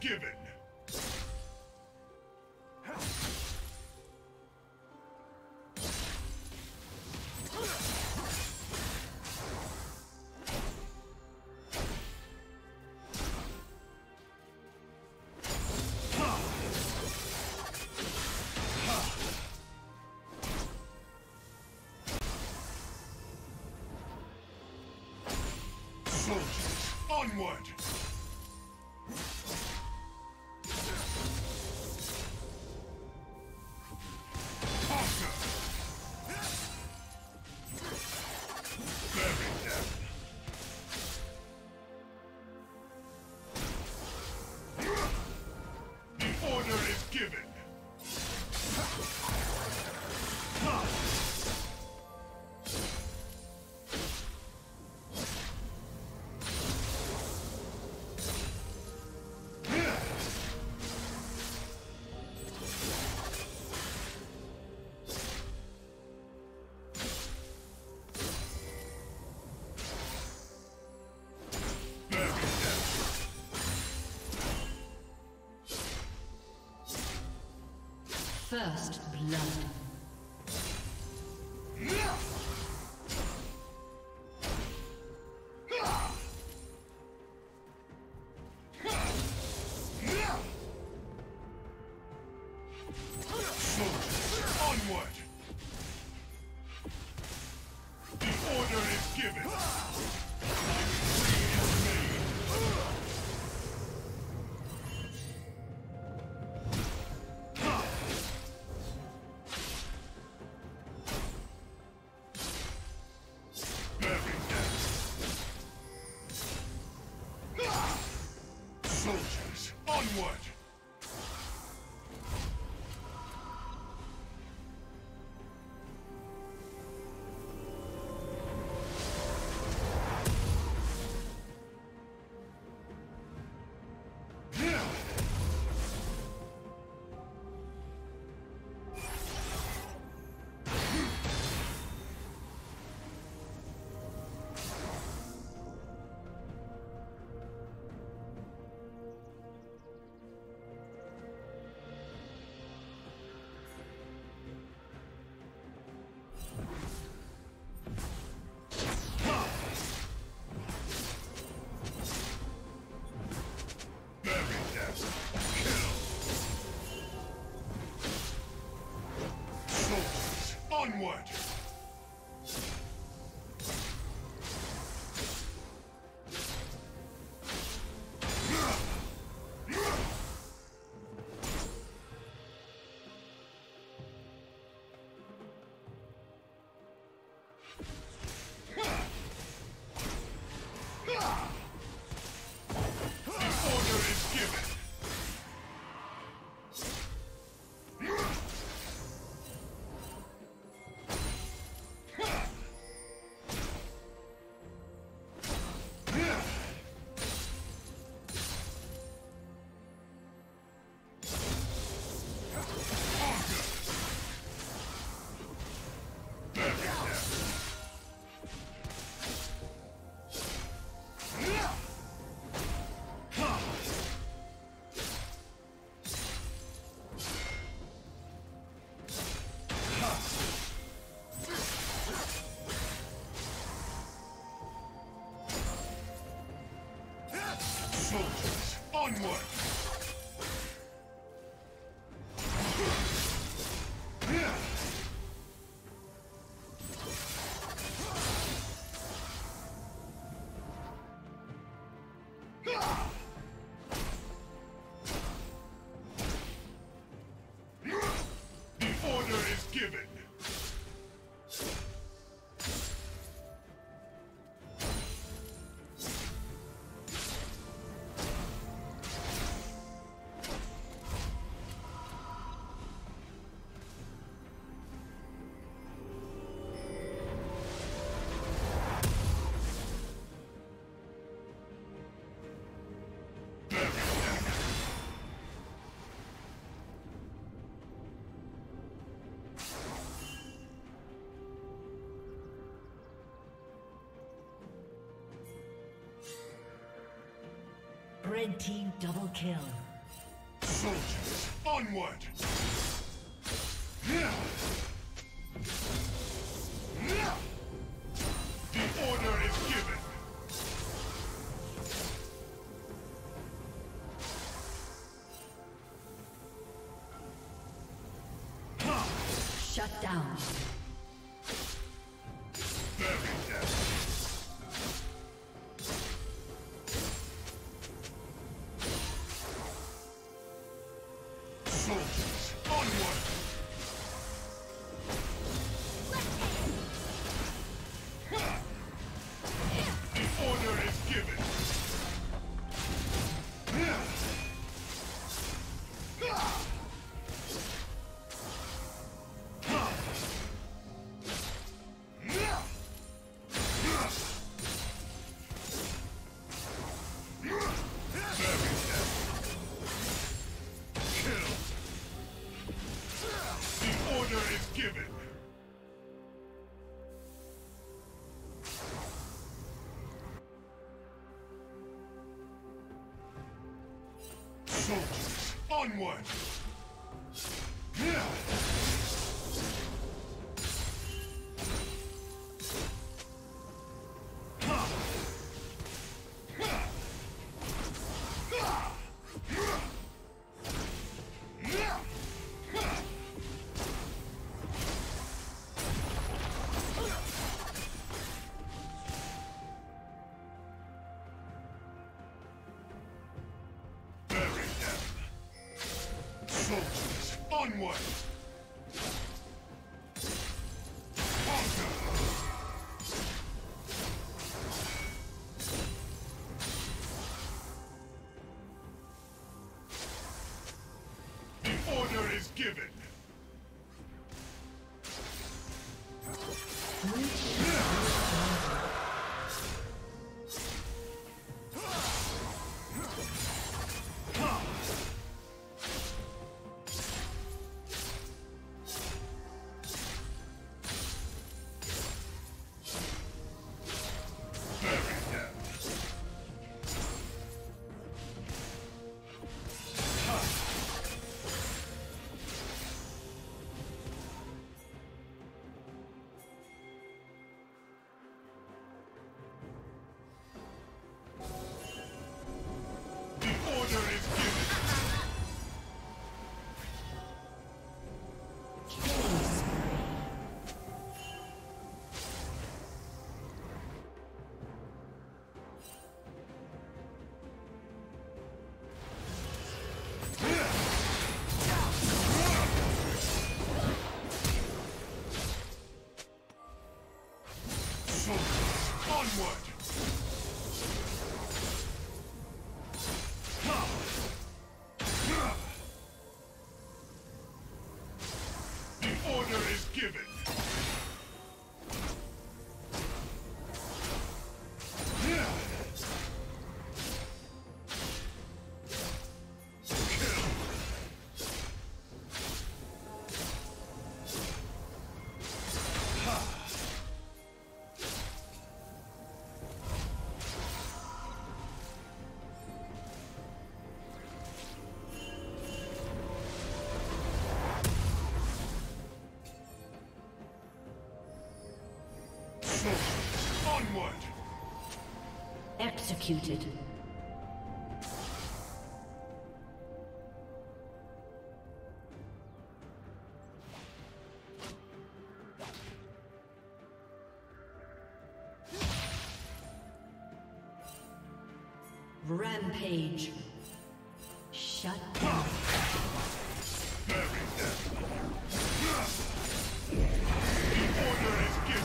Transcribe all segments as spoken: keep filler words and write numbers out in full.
Given. Soldiers, onward! First blood. Onward! Onward! The order is given! Red team double kill. Soldiers, onward! The order is given! Shut down. Soldiers, onward! Soldiers, onward! Conquer! The order is given! Onward! Executed. Rampage. Shut down. Very dead. The order is given.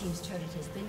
team's turret has been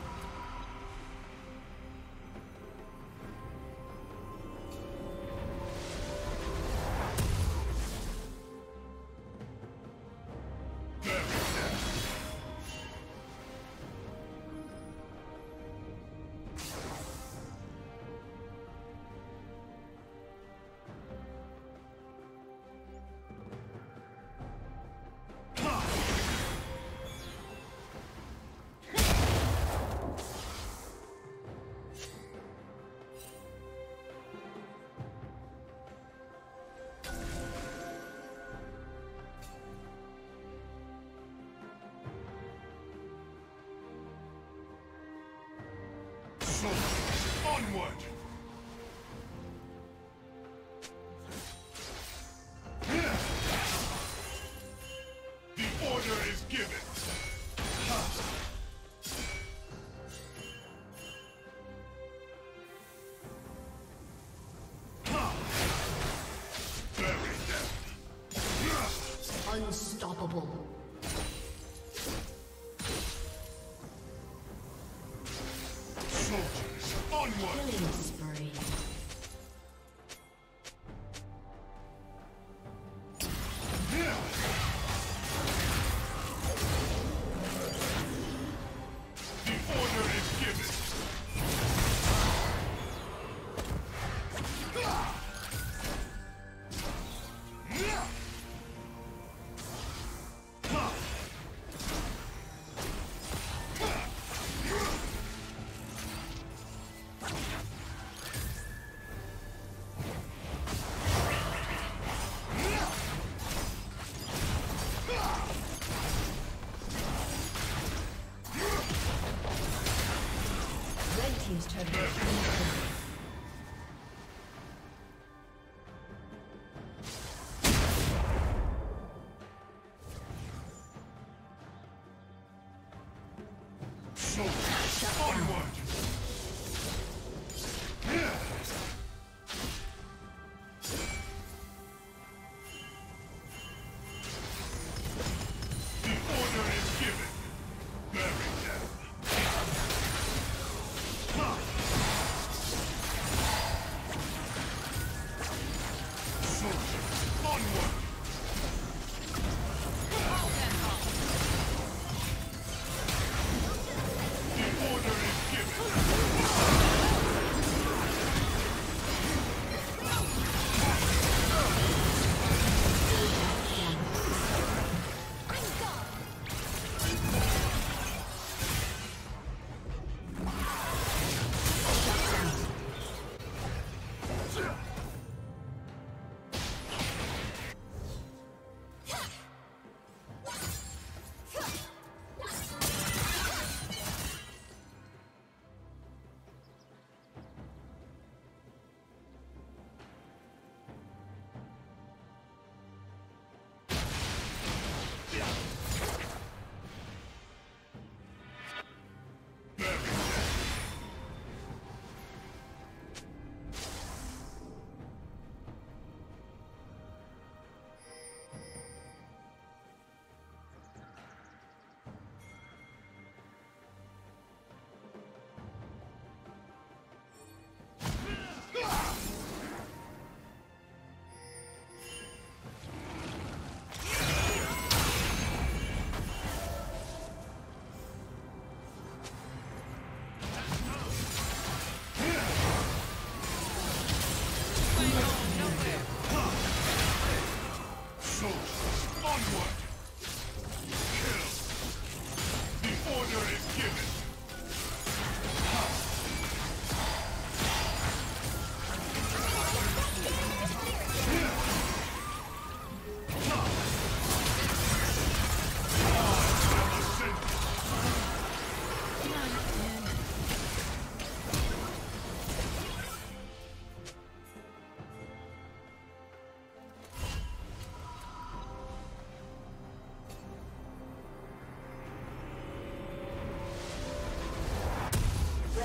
Onward!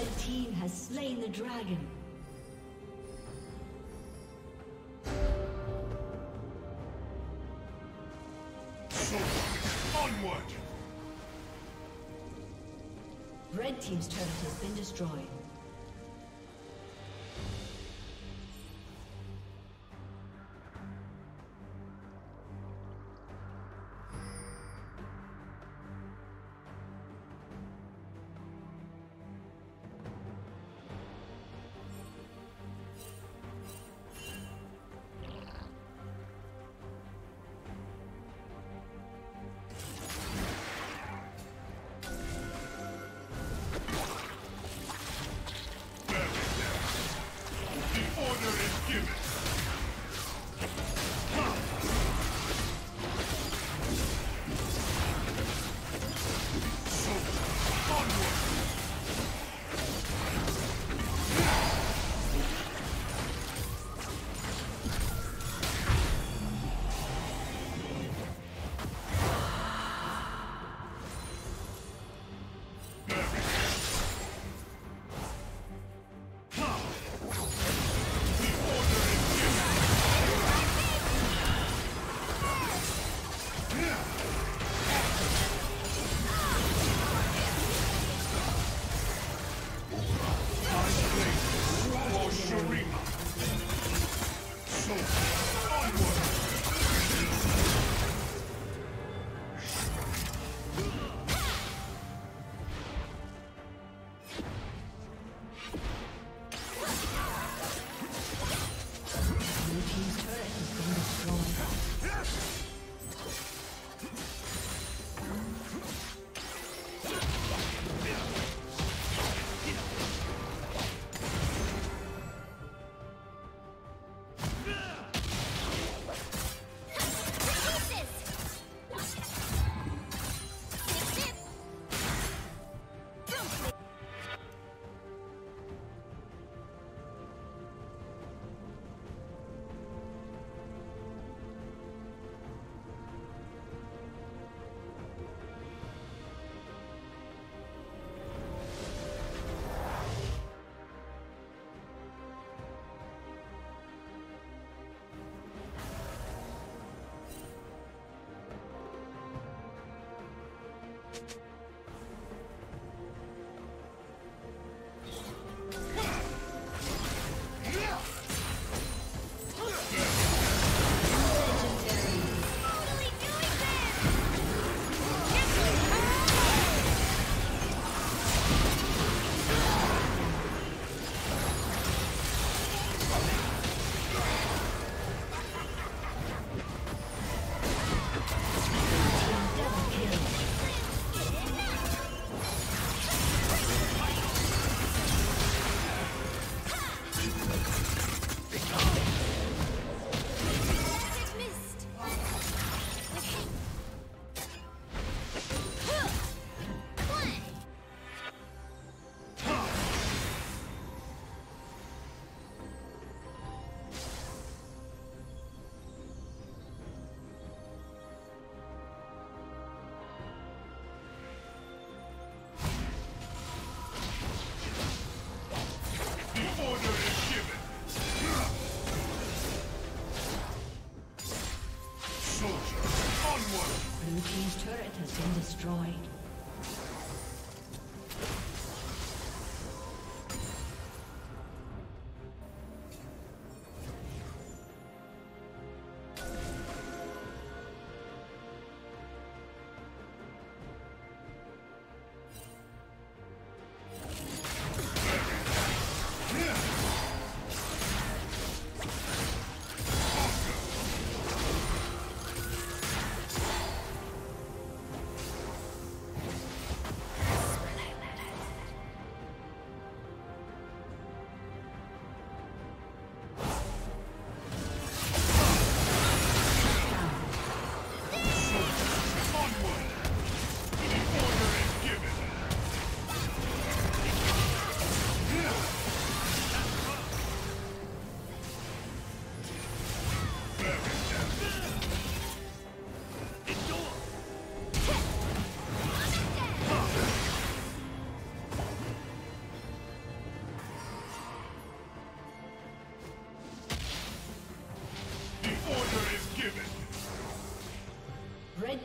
The team has slain the dragon. Onward! Red Team's turret has been destroyed. Destroyed. Red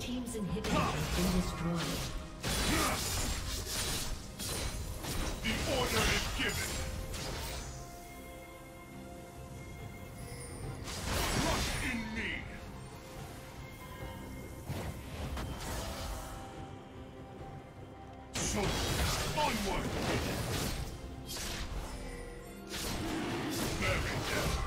Team's inhibitor has been destroyed. The order is given. Trust in me. So, onward. Very deadly.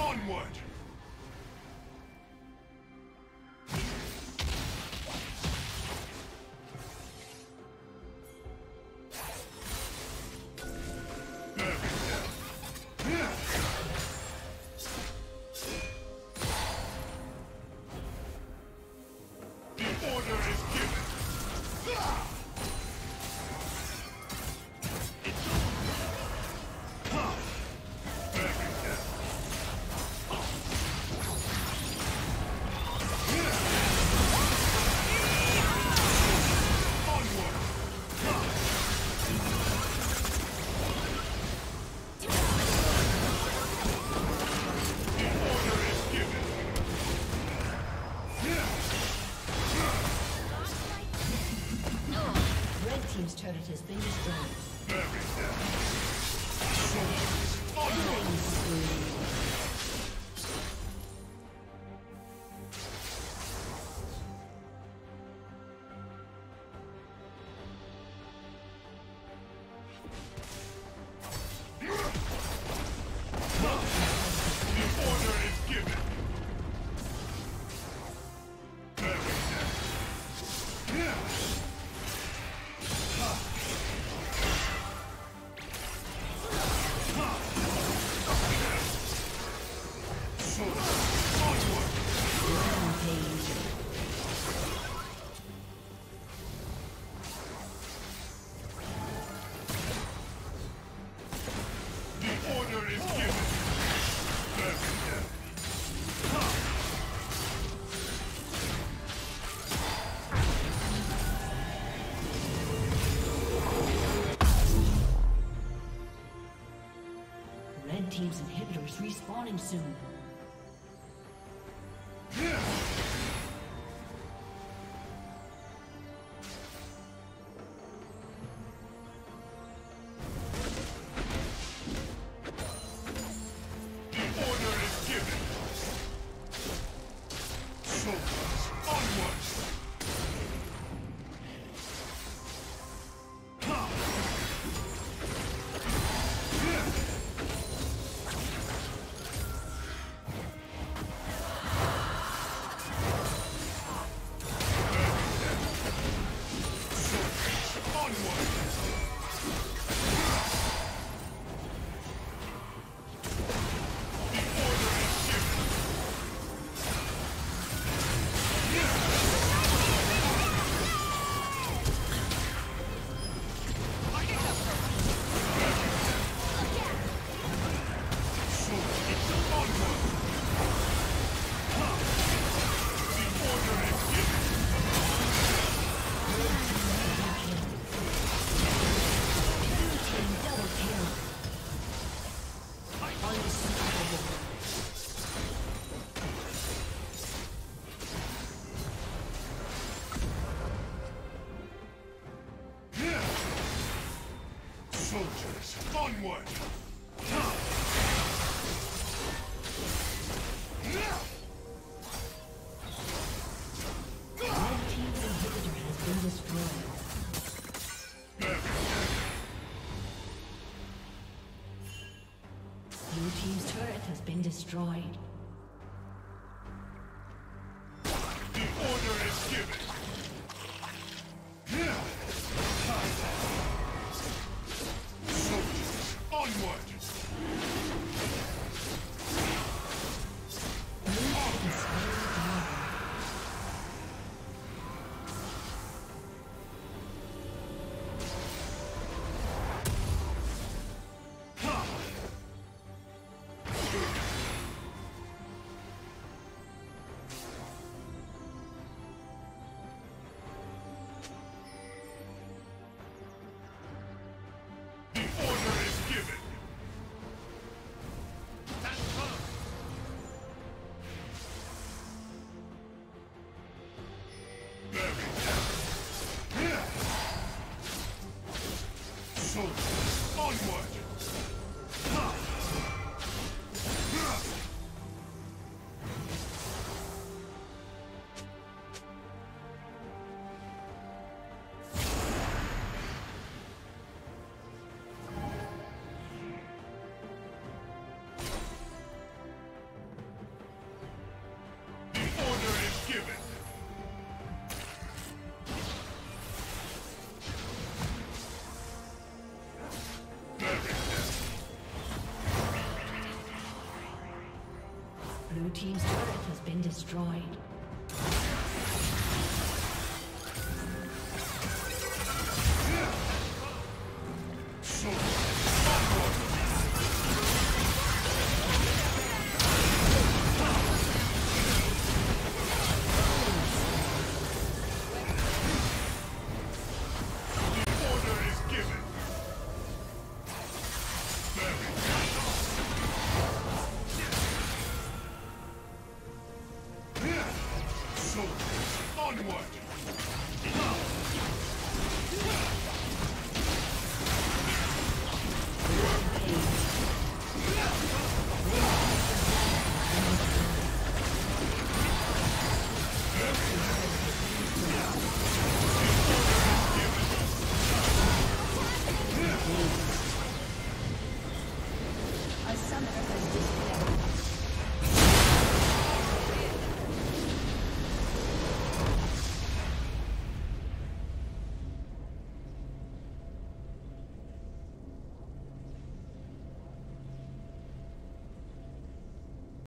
Onward! Sure. Red team's inhibitors respawning soon. Been destroyed. The order is given. Soldiers, onward. Blue team's turret has been destroyed. Onward!